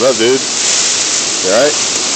What up, dude? You alright?